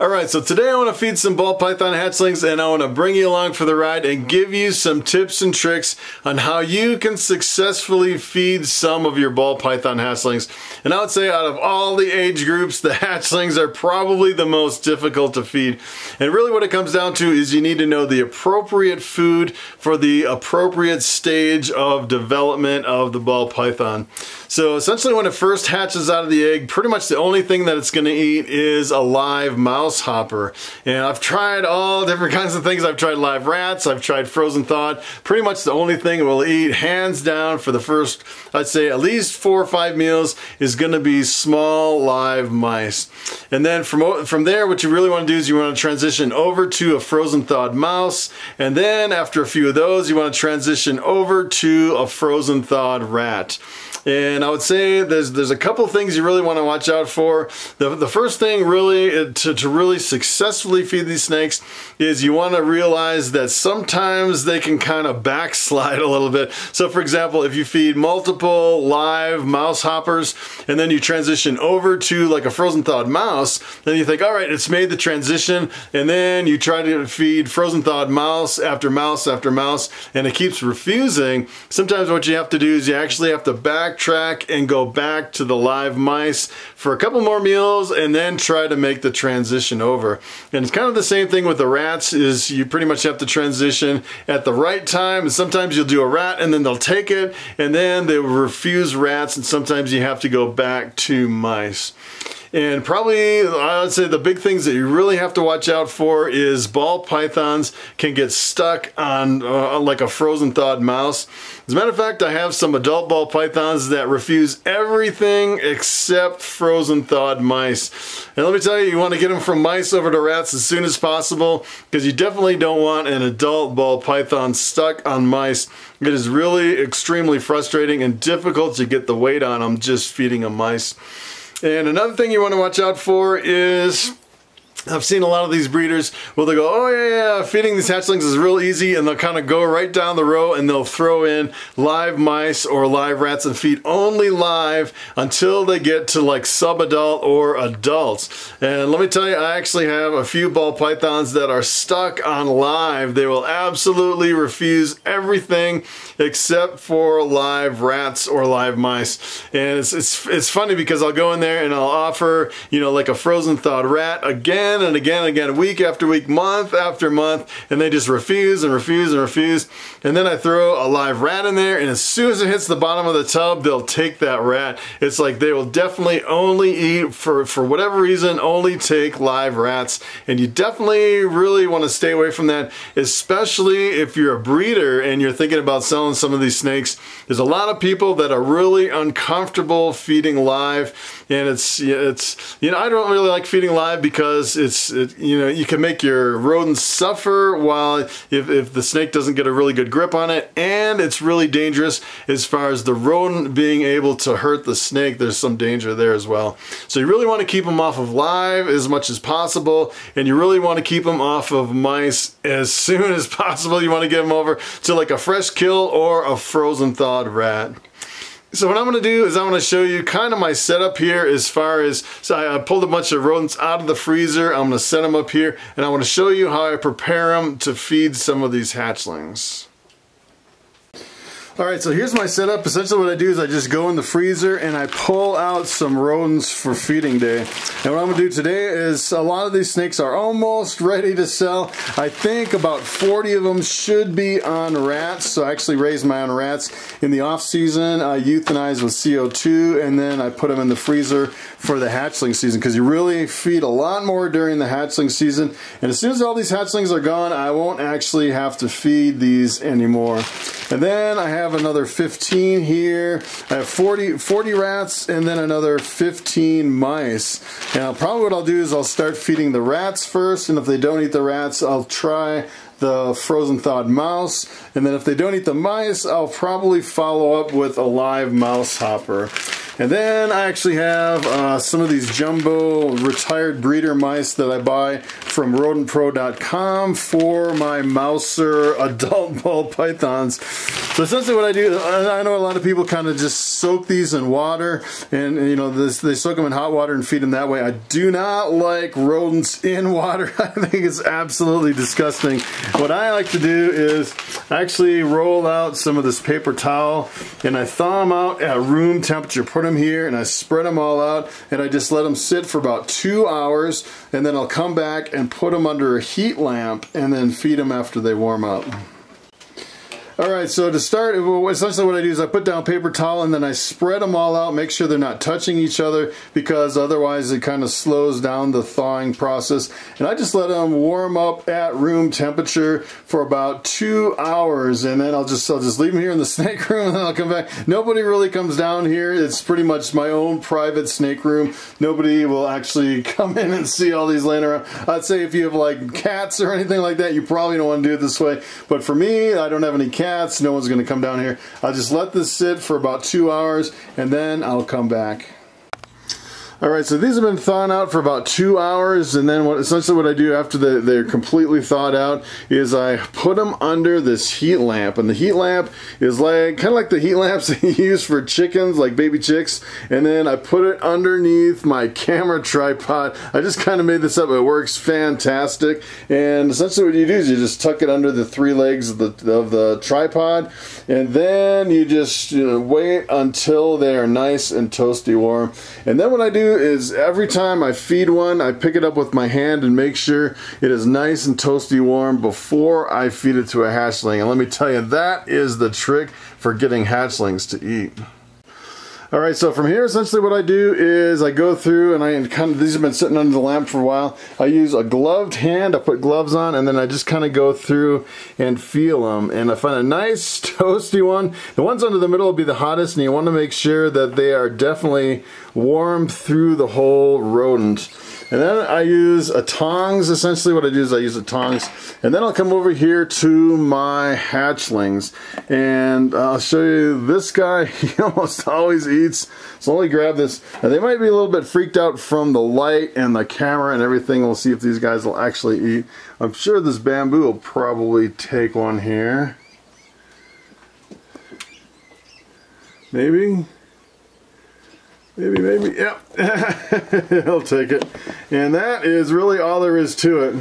Alright, so today I want to feed some ball python hatchlings, and I want to bring you along for the ride and give you some tips and tricks on how you can successfully feed some of your ball python hatchlings. And I would say out of all the age groups, the hatchlings are probably the most difficult to feed. And really what it comes down to is you need to know the appropriate food for the appropriate stage of development of the ball python. So essentially when it first hatches out of the egg, pretty much the only thing that it's going to eat is a live mouse hopper. And I've tried all different kinds of things. I've tried live rats, I've tried frozen thawed. Pretty much the only thing it will eat, hands down, for the first, I'd say at least 4 or 5 meals, is going to be small live mice. And then from there, what you really want to do is you want to transition over to a frozen thawed mouse. And then after a few of those, you want to transition over to a frozen thawed rat. And I would say there's a couple things you really want to watch out for. The first thing really to really successfully feed these snakes is you want to realize that sometimes they can kind of backslide a little bit. So for example, if you feed multiple live mouse hoppers and then you transition over to like a frozen thawed mouse, then you think, all right, it's made the transition, and then you try to feed frozen thawed mouse after mouse after mouse, and it keeps refusing. Sometimes what you have to do is you actually have to backtrack and go back to the live mice for a couple more meals and then try to make the transition over. And it's kind of the same thing with the rats, is you pretty much have to transition at the right time. And sometimes you'll do a rat and then they'll take it, and then they refuse rats, and sometimes you have to go back to mice. And probably, I would say the big things that you really have to watch out for is ball pythons can get stuck on like a frozen thawed mouse. As a matter of fact, I have some adult ball pythons that refuse everything except frozen thawed mice. And let me tell you, you want to get them from mice over to rats as soon as possible, because you definitely don't want an adult ball python stuck on mice. It is really extremely frustrating and difficult to get the weight on them just feeding them mice. And another thing you want to watch out for is, I've seen a lot of these breeders, well, they go, oh yeah, feeding these hatchlings is real easy, and they'll kind of go right down the row and they'll throw in live mice or live rats and feed only live until they get to like sub-adult or adults. And let me tell you, I actually have a few ball pythons that are stuck on live. They will absolutely refuse everything except for live rats or live mice. And it's funny, because I'll go in there and I'll offer, you know, like a frozen thawed rat again and again, week after week, month after month, and they just refuse and refuse and refuse. And then I throw a live rat in there, and as soon as it hits the bottom of the tub, they'll take that rat. It's like they will definitely only eat, for whatever reason, only take live rats. And you definitely really want to stay away from that, especially if you're a breeder and you're thinking about selling some of these snakes. There's a lot of people that are really uncomfortable feeding live, and it's you know, I don't really like feeding live because you know, you can make your rodents suffer while if the snake doesn't get a really good grip on it, and it's really dangerous as far as the rodent being able to hurt the snake. There's some danger there as well. So you really want to keep them off of live as much as possible, and you really want to keep them off of mice as soon as possible. You want to get them over to like a fresh kill or a frozen thawed rat. So what I'm going to do is I'm going to show you kind of my setup here as far as, so I pulled a bunch of rodents out of the freezer. I'm going to set them up here, and I want to show you how I prepare them to feed some of these hatchlings. Alright, so here's my setup. Essentially what I do is I just go in the freezer and I pull out some rodents for feeding day. And what I'm going to do today is, a lot of these snakes are almost ready to sell. I think about 40 of them should be on rats. So I actually raise my own rats in the off season. I euthanize with CO2, and then I put them in the freezer for the hatchling season, because you really feed a lot more during the hatchling season. And as soon as all these hatchlings are gone, I won't actually have to feed these anymore. And then I have another 15 here. I have 40 rats, and then another 15 mice. And probably what I'll do is I'll start feeding the rats first, and if they don't eat the rats, I'll try the frozen thawed mouse, and then if they don't eat the mice, I'll probably follow up with a live mouse hopper. And then I actually have some of these jumbo retired breeder mice that I buy from rodentpro.com for my mouser adult ball pythons. So essentially what I do, I know a lot of people kind of just soak these in water, and you know, they soak them in hot water and feed them that way. I do not like rodents in water. I think it's absolutely disgusting. What I like to do is actually roll out some of this paper towel, and I thaw them out at room temperature. Put them here, and I spread them all out, and I just let them sit for about 2 hours, and then I'll come back and put them under a heat lamp and then feed them after they warm up. Alright, so to start, essentially what I do is I put down paper towel and then I spread them all out, make sure they're not touching each other, because otherwise it kind of slows down the thawing process. And I just let them warm up at room temperature for about 2 hours, and then I'll just leave them here in the snake room, and then I'll come back. Nobody really comes down here. It's pretty much my own private snake room. Nobody will actually come in and see all these laying around. I'd say if you have like cats or anything like that, you probably don't want to do it this way. But for me, I don't have any cats. No one's going to come down here. I'll just let this sit for about 2 hours, and then I'll come back. Alright, so these have been thawing out for about 2 hours, and then essentially what I do after they're completely thawed out is I put them under this heat lamp, and the heat lamp is like kind of like the heat lamps that you use for chickens, like baby chicks, and then I put it underneath my camera tripod. I just kind of made this up, it works fantastic, and essentially what you do is you just tuck it under the three legs of the tripod, and then you just wait until they are nice and toasty warm. And then what I do is every time I feed one, I pick it up with my hand and make sure it is nice and toasty warm before I feed it to a hatchling. And let me tell you, that is the trick for getting hatchlings to eat. Alright, so from here essentially what I do is I go through and these have been sitting under the lamp for a while. I use a gloved hand, I put gloves on, and then I just kind of go through and feel them. And I find a nice toasty one. The ones under the middle will be the hottest, and you want to make sure that they are definitely warm through the whole rodent. And then I use a tongs, essentially what I do is I use a tongs. And then I'll come over here to my hatchlings. And I'll show you this guy, he almost always eats. So let me grab this. Now, they might be a little bit freaked out from the light and the camera and everything. We'll see if these guys will actually eat. I'm sure this bamboo will probably take one here. Maybe? Maybe, yep, I'll take it. And that is really all there is to it.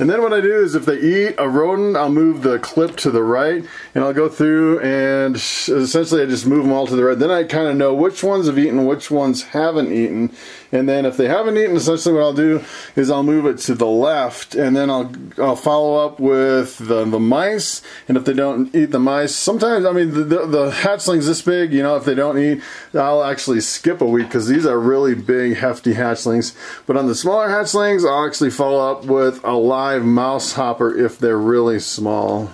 And then what I do is if they eat a rodent, I'll move the clip to the right, and I'll go through and essentially I just move them all to the right. Then I kind of know which ones have eaten, which ones haven't eaten. And then if they haven't eaten, essentially what I'll do is I'll move it to the left, and then I'll follow up with the mice. And if they don't eat the mice, sometimes, I mean, the hatchlings this big, you know, if they don't eat, I'll actually skip a week because these are really big, hefty hatchlings. But on the smaller hatchlings, I'll actually follow up with a live mouse hopper if they're really small.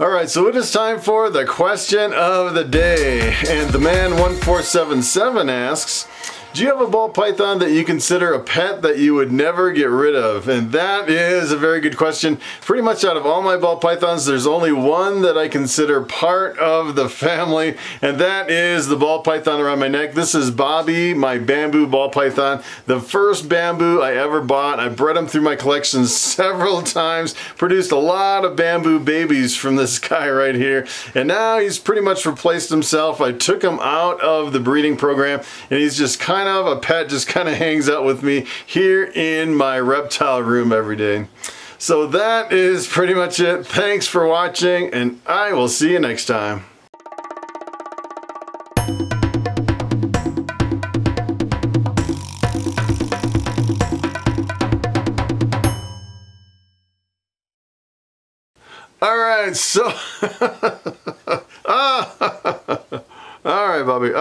Alright, so it is time for the question of the day, and the man 1477 asks, do you have a ball python that you consider a pet that you would never get rid of? And that is a very good question. Pretty much out of all my ball pythons, there's only one that I consider part of the family, and that is the ball python around my neck. This is Bobby, my bamboo ball python. The first bamboo I ever bought. I bred him through my collection several times, produced a lot of bamboo babies from this guy right here, and now he's pretty much replaced himself. I took him out of the breeding program, and he's just kind of a pet, just kind of hangs out with me here in my reptile room every day. So that is pretty much it. Thanks for watching, and I will see you next time. All right, so all right Bobby.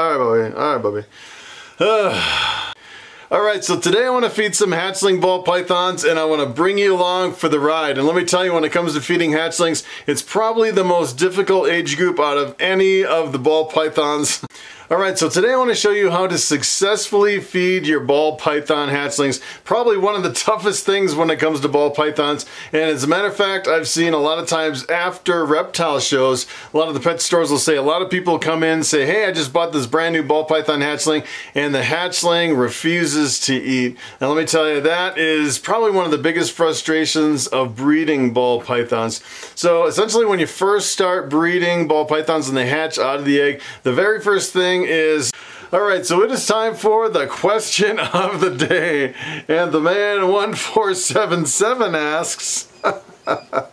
Alright, so today I want to feed some hatchling ball pythons, and I want to bring you along for the ride. And let me tell you, when it comes to feeding hatchlings, it's probably the most difficult age group out of any of the ball pythons. Alright, so today I want to show you how to successfully feed your ball python hatchlings. Probably one of the toughest things when it comes to ball pythons, and as a matter of fact, I've seen a lot of times after reptile shows, a lot of the pet stores will say, a lot of people come in and say, hey, I just bought this brand new ball python hatchling, and the hatchling refuses to eat. And let me tell you, that is probably one of the biggest frustrations of breeding ball pythons. So essentially when you first start breeding ball pythons and they hatch out of the egg, the very first thing is, alright, so it is time for the question of the day, and the man 1477 asks